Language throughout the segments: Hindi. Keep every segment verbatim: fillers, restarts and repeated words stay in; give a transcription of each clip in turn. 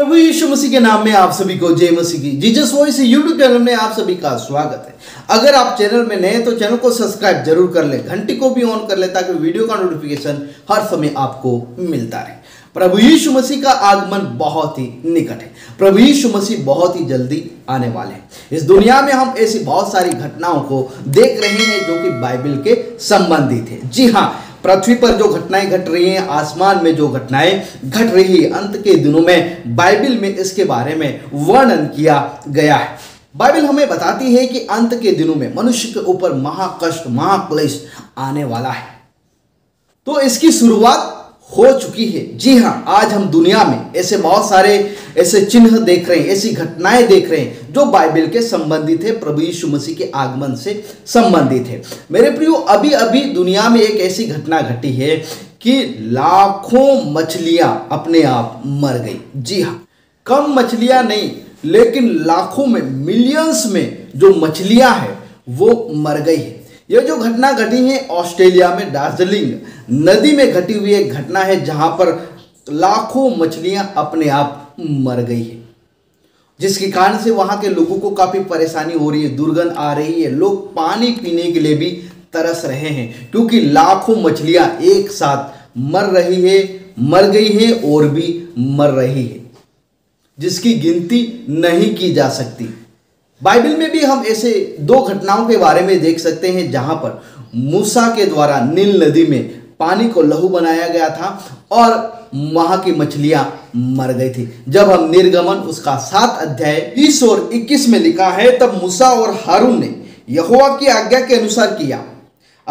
प्रभु यीशु मसीह के नाम में आप सभी को जय मसीह की। जीसस वॉइस यूट्यूब चैनल में आप सभी का स्वागत है। अगर आप चैनल में नए तो चैनल को सब्सक्राइब जरूर कर लें, घंटी को भी ऑन कर लें ताकि वीडियो का नोटिफिकेशन हर समय आपको मिलता रहे। प्रभु यीशु मसीह का आगमन बहुत ही निकट है। प्रभु यीशु मसीह बहुत ही जल्दी आने वाले हैं। इस दुनिया में हम ऐसी बहुत सारी घटनाओं को देख रहे हैं जो कि बाइबल के संबंधित है। जी हाँ, पृथ्वी पर जो घटनाएं घट रही हैं, आसमान में जो घटनाएं घट रही है, अंत के दिनों में बाइबल में इसके बारे में वर्णन किया गया है। बाइबल हमें बताती है कि अंत के दिनों में मनुष्य के ऊपर महाकष्ट महाक्लेश आने वाला है। तो इसकी शुरुआत हो चुकी है। जी हाँ, आज हम दुनिया में ऐसे बहुत सारे ऐसे चिन्ह देख रहे हैं, ऐसी घटनाएं देख रहे हैं जो बाइबल के संबंधित है, प्रभु यीशु मसीह के आगमन से संबंधित है। मेरे प्रियो, अभी अभी दुनिया में एक ऐसी घटना घटी है कि लाखों मछलियां अपने आप मर गई। जी हाँ, कम मछलियां नहीं लेकिन लाखों में, मिलियंस में जो मछलियां हैं वो मर गई है। यह जो घटना घटी है ऑस्ट्रेलिया में दार्जिलिंग नदी में घटी हुई एक घटना है जहां पर लाखों मछलियां अपने आप मर गई है, जिसके कारण से वहां के लोगों को काफ़ी परेशानी हो रही है, दुर्गंध आ रही है, लोग पानी पीने के लिए भी तरस रहे हैं क्योंकि लाखों मछलियां एक साथ मर रही है, मर गई है और भी मर रही है, जिसकी गिनती नहीं की जा सकती। बाइबल में भी हम ऐसे दो घटनाओं के बारे में देख सकते हैं जहां पर मूसा के द्वारा नील नदी में पानी को लहू बनाया गया था और वहां की मछलियां मर गई थी। जब हम निर्गमन उसका सात अध्याय बीस और इक्कीस में लिखा है, तब मूसा और हारून ने यहोवा की आज्ञा के अनुसार किया,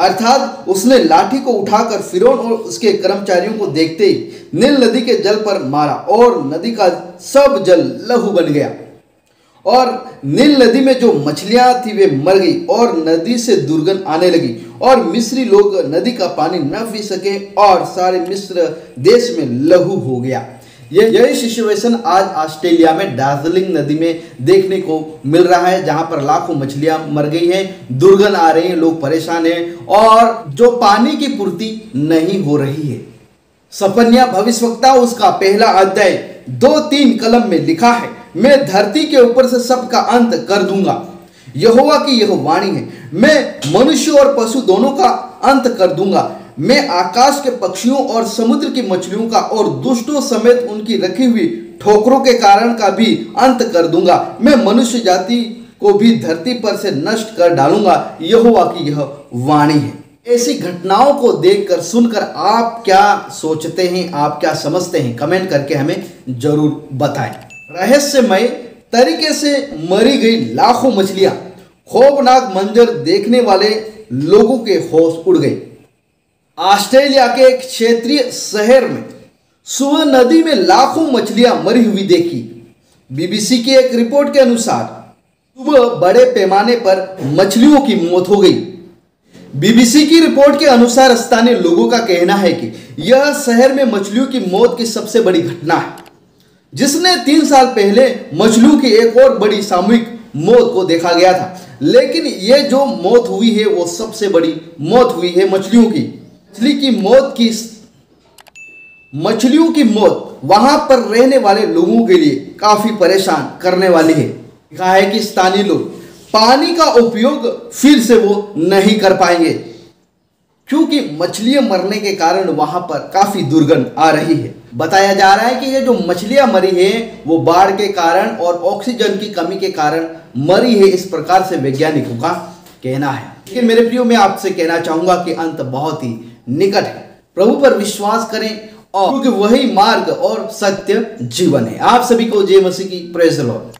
अर्थात उसने लाठी को उठाकर फिरौन और उसके कर्मचारियों को देखते ही नील नदी के जल पर मारा और नदी का सब जल लहू बन गया और नील नदी में जो मछलियां थी वे मर गई और नदी से दुर्गंध आने लगी और मिस्री लोग नदी का पानी न पी सके और सारे मिस्र देश में लहू हो गया। यही सिचुएशन आज ऑस्ट्रेलिया में दार्जिलिंग नदी में देखने को मिल रहा है जहां पर लाखों मछलियां मर गई हैं, दुर्गंध आ रही है, लोग परेशान हैं और जो पानी की पूर्ति नहीं हो रही है। सपन्या भविष्यवक्ता उसका पहला अध्याय दो तीन कलम में लिखा है, मैं धरती के ऊपर से सबका अंत कर दूंगा, यहोवा की यह वाणी है, मैं मनुष्य और पशु दोनों का अंत कर दूंगा, मैं आकाश के पक्षियों और समुद्र की मछलियों का और दुष्टों समेत उनकी रखी हुई ठोकरों के कारण का भी अंत कर दूंगा, मैं मनुष्य जाति को भी धरती पर से नष्ट कर डालूंगा, यहोवा की यह वाणी है। ऐसी घटनाओं को देखकर सुनकर आप क्या सोचते हैं, आप क्या समझते हैं, कमेंट करके हमें जरूर बताएं। रहस्यमय तरीके से मरी गई लाखों मछलियां, खौफनाक मंजर देखने वाले लोगों के होश उड़ गए। ऑस्ट्रेलिया के एक क्षेत्रीय शहर में सुअर नदी में लाखों मछलियां मरी हुई देखी। बीबीसी की एक रिपोर्ट के अनुसार सुबह बड़े पैमाने पर मछलियों की मौत हो गई। बीबीसी की रिपोर्ट के अनुसार स्थानीय लोगों का कहना है कि यह शहर में मछलियों की मौत की सबसे बड़ी घटना है, जिसने तीन साल पहले मछलियों की एक और बड़ी सामूहिक मौत को देखा गया था, लेकिन ये जो मौत हुई है वो सबसे बड़ी मौत हुई है मछलियों की। मछली की मौत की मछलियों की मौत वहां पर रहने वाले लोगों के लिए काफी परेशान करने वाली है। कहा है कि स्थानीय लोग पानी का उपयोग फिर से वो नहीं कर पाएंगे क्योंकि मछलियां मरने के कारण वहां पर काफी दुर्गंध आ रही है। बताया जा रहा है कि ये जो मछलियां मरी है वो बाढ़ के कारण और ऑक्सीजन की कमी के कारण मरी है, इस प्रकार से वैज्ञानिकों का कहना है। लेकिन मेरे प्रियो, मैं आपसे कहना चाहूंगा कि अंत बहुत ही निकट है। प्रभु पर विश्वास करें और क्योंकि वही मार्ग और सत्य जीवन है। आप सभी को जय मसीह की। Praise the Lord.